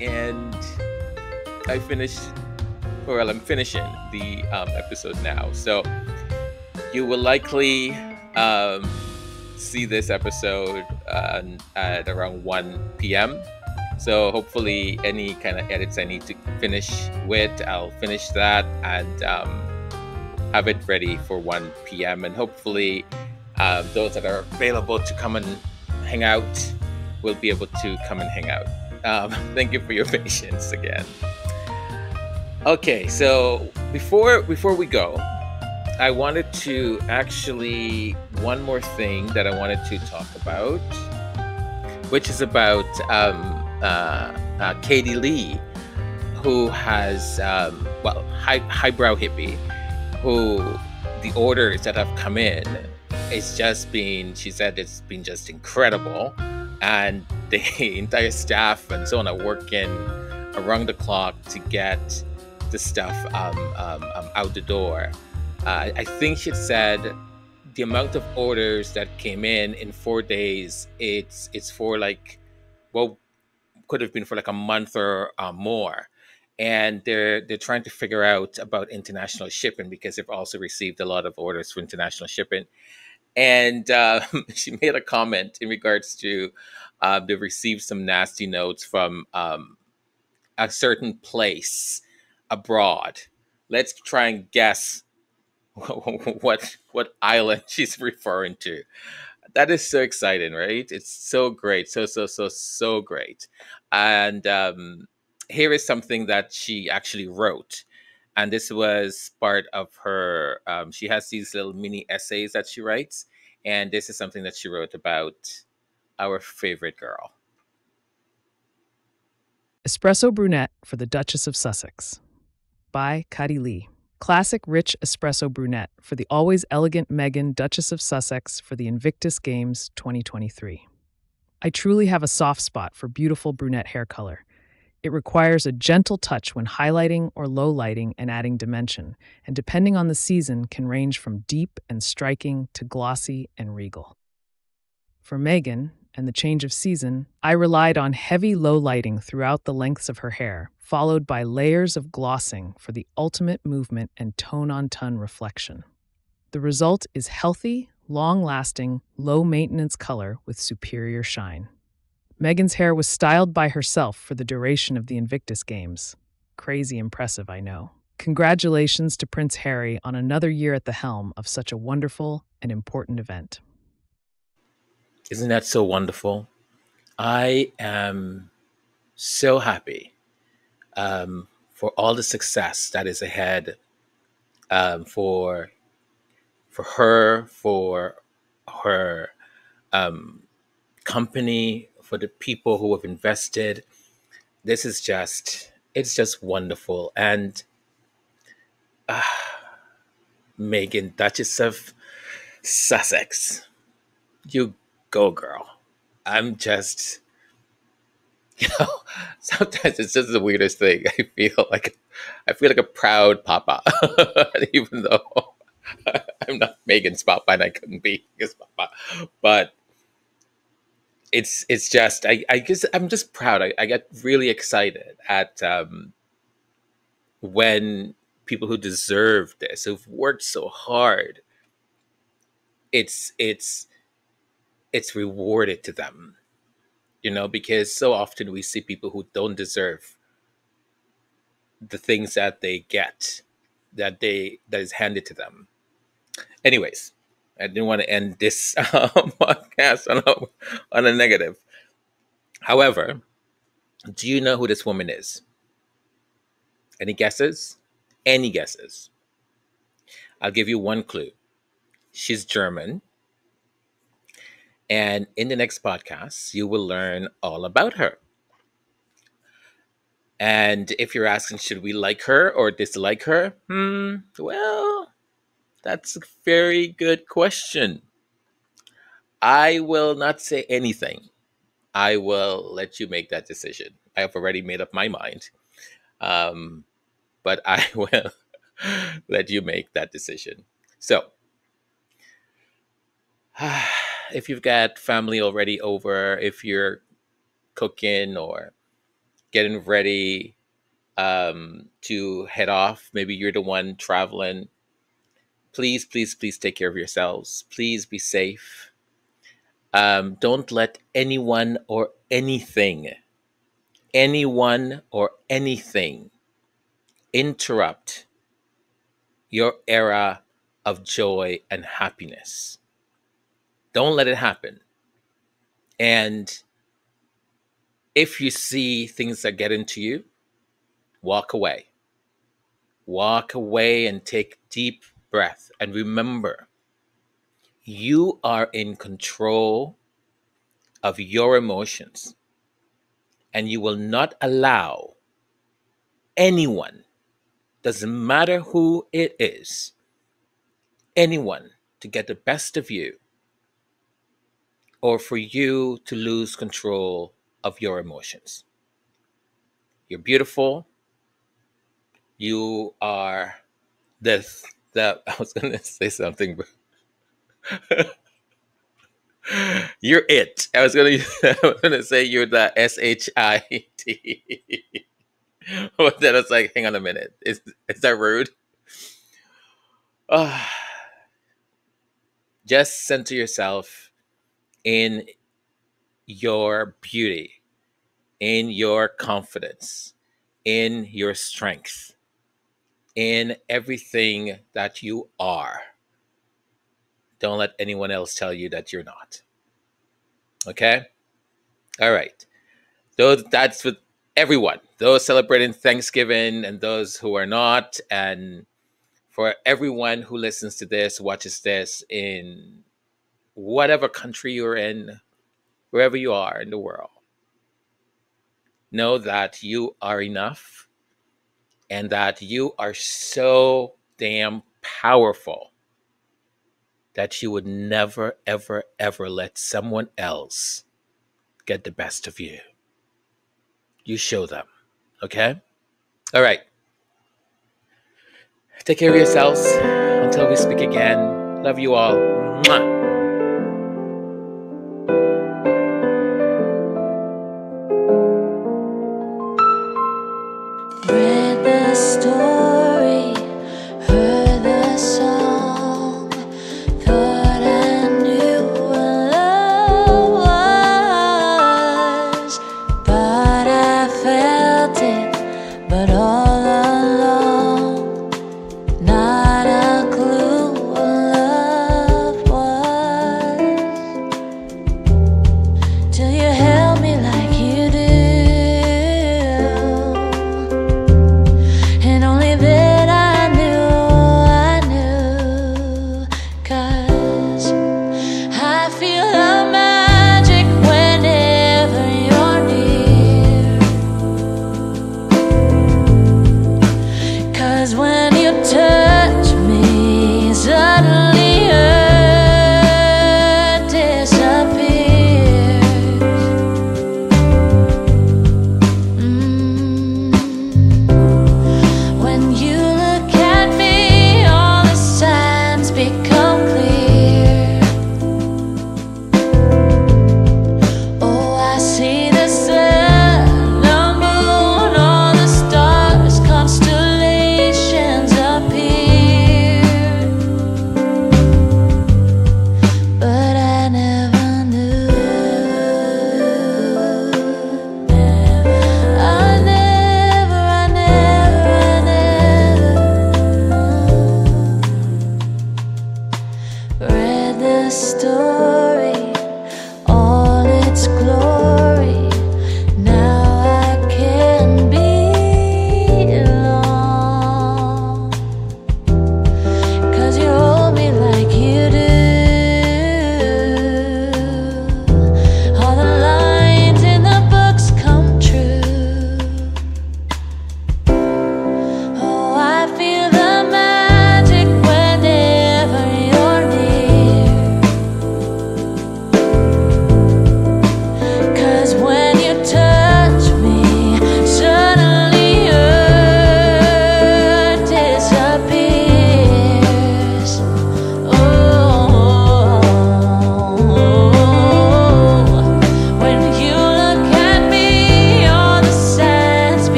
and I finished, well, I'm finishing the um, episode now. So you will likely um, see this episode uh, at around one p.m. So hopefully any kind of edits I need to finish with, I'll finish that and um, have it ready for one p.m. And hopefully uh, those that are available to come and hang out will be able to come and hang out. Um, thank you for your patience again. Okay, so before before we go, I wanted to actually, one more thing that I wanted to talk about, which is about um, uh, uh, Katie Lee, who has, um, well, high, Highbrow Hippie, who the orders that have come in, it's just been, she said it's been just incredible. And the entire staff and so on are working around the clock to get the stuff um, um, um, out the door. Uh, I think she said the amount of orders that came in in four days, it's it's for like, well, could have been for like a month or uh, more. And they're, they're trying to figure out about international shipping, because they've also received a lot of orders for international shipping. And uh, she made a comment in regards to uh, they received some nasty notes from um, a certain place abroad. Let's try and guess what what island she's referring to. That is so exciting, right? It's so great. So, so, so, so great. And um, here is something that she actually wrote. And this was part of her, um, she has these little mini essays that she writes. And this is something that she wrote about our favorite girl. Espresso Brunette for the Duchess of Sussex by Katie Lee. Classic rich espresso brunette for the always elegant Meghan, Duchess of Sussex for the Invictus Games twenty twenty-three. I truly have a soft spot for beautiful brunette hair color. It requires a gentle touch when highlighting or low lighting and adding dimension, and depending on the season can range from deep and striking to glossy and regal. For Meghan and the change of season, I relied on heavy low lighting throughout the lengths of her hair, followed by layers of glossing for the ultimate movement and tone-on-tone reflection. The result is healthy, long-lasting, low-maintenance color with superior shine. Meghan's hair was styled by herself for the duration of the Invictus Games. Crazy impressive, I know. Congratulations to Prince Harry on another year at the helm of such a wonderful and important event. Isn't that so wonderful? I am so happy Um, for all the success that is ahead, um, for for her, for her um, company, for the people who have invested. This is just, it's just wonderful. And uh, Meghan, Duchess of Sussex, you go, girl. I'm just... You know, sometimes it's just the weirdest thing. I feel like I feel like a proud papa, even though I'm not Meghan's papa and I couldn't be his papa. But it's it's just I I guess I'm just proud. I, I get really excited at um, when people who deserve this, who've worked so hard, it's it's it's rewarded to them. You know, because so often we see people who don't deserve the things that they get, that they that is handed to them. Anyways, I didn't want to end this uh, podcast on a, on a negative. However, do you know who this woman is? Any guesses? Any guesses? I'll give you one clue. She's German. And in the next podcast, you will learn all about her. And if you're asking, should we like her or dislike her? Hmm, well, that's a very good question. I will not say anything. I will let you make that decision. I have already made up my mind. Um, but I will let you make that decision. So, ah. If you've got family already over, if you're cooking or getting ready um, to head off, maybe you're the one traveling, please, please, please take care of yourselves. Please be safe. Um, don't let anyone or anything, anyone or anything interrupt your era of joy and happiness. Don't let it happen. And if you see things that get into you, walk away. Walk away and take deep breath. And remember, you are in control of your emotions. And you will not allow anyone, doesn't matter who it is, anyone to get the best of you, or for you to lose control of your emotions. You're beautiful. You are this, that, I was gonna say something, but you're it. I was gonna, I was gonna say you're the S H I T. But then I was like, hang on a minute, is, is that rude? Oh, Just center yourself in your beauty, in your confidence, in your strength, in everything that you are. Don't let anyone else tell you that you're not. Okay? All right. Those, that's with everyone. Those celebrating Thanksgiving and those who are not. And for everyone who listens to this, watches this in whatever country you're in, wherever you are in the world, know that you are enough and that you are so damn powerful that you would never, ever, ever let someone else get the best of you. You show them, okay? All right. Take care of yourselves until we speak again. Love you all. Mwah.